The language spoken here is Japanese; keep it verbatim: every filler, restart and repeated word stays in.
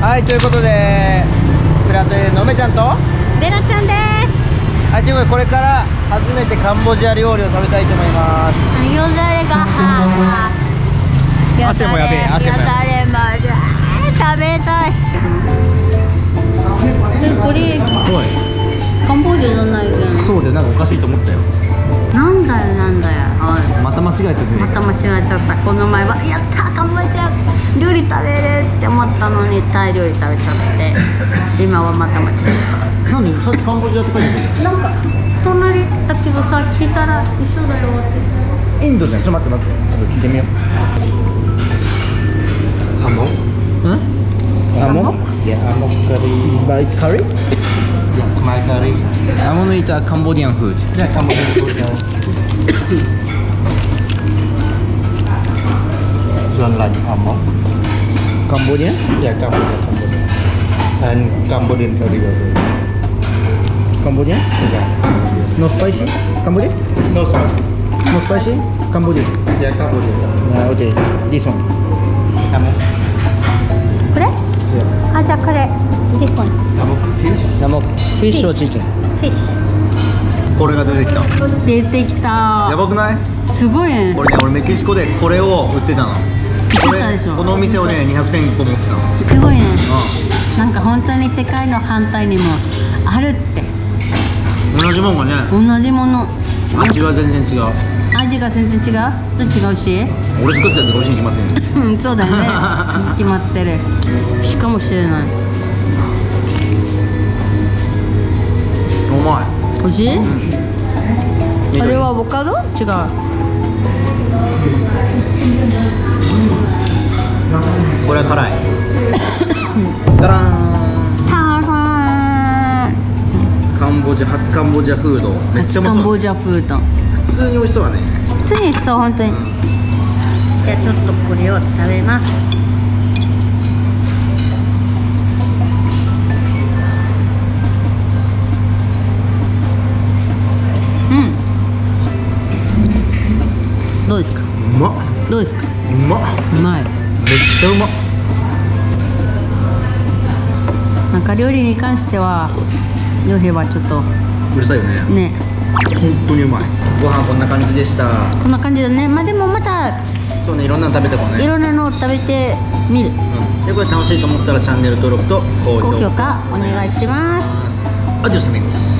はい、ということでスペラトゥのめちゃんとベラちゃんです。はい、ということでこれから初めてカンボジア料理を食べたいと思います。よだれがはーはー、汗もやべえ、汗もやべえ、よだれもある、食べたい。これカンボジアじゃないよね。そうで、なんかおかしいと思ったよ。なんだよなんだよ、また間違えたぜ。また間違えちゃった。この前はやったー、カンボジア料理食べるって思ったのにタイ料理食べちゃって、今はまた間違えた。何さっきカンボジアって書いてある。なんか隣だけどさ、聞いたら一緒だよって。インドじゃん。ちょっと待って待って、ちょっと聞いてみよう。ハモ？うん？ハモ？いや、ハモカリー。バイツカリー？Yes, my curry. I want to eat a Cambodian food. Yeah, Cambodian food. So like amok. Cambodian? Yeah, Cambodian. Cambodian. And Cambodian curry also. Cambodian? Yeah. No spicy? Cambodian? No spicy. No spicy? Cambodian. Yeah, Cambodian. Yeah, okay. This one. Amok. Kore? Yes. Ah, ja kore.This one. Yamok fish or chicken? Fish. これが出てきた。出てきた。やばくない？すごいね。これね、俺メキシコでこれを売ってたの。これ、このお店をね、にひゃくてんいっこ持ってたの。すごいね。うん、なんか本当に世界の反対にもあるって。同じもんがね。同じもの。味は全然違う。味が全然違う？違うし。俺作ったやつが美味しいに決まってる。うん、そうだね。決まってる。しかもしれない。うまい。美味しい？これはアボカド？違う。これは辛い。タラーン。タラーン。カンボジア、初カンボジアフード。めっちゃ美味そう。カンボジアフード。普通に美味しそうだね。普通に美味しそう、本当に。じゃあちょっとこれを食べます。どうですか？うまっ。どうですか？うまっ。うまい。めっちゃうまっ。なんか料理に関してはヨヘはちょっとうるさいよね。ね。本当にうまい。ご飯こんな感じでした。こんな感じだね。まあでもまたそうね、いろんなの食べてもね。いろんなのを食べてみる。うん。でこれ楽しいと思ったらチャンネル登録と高評価お願いします。アディオスアミゴス。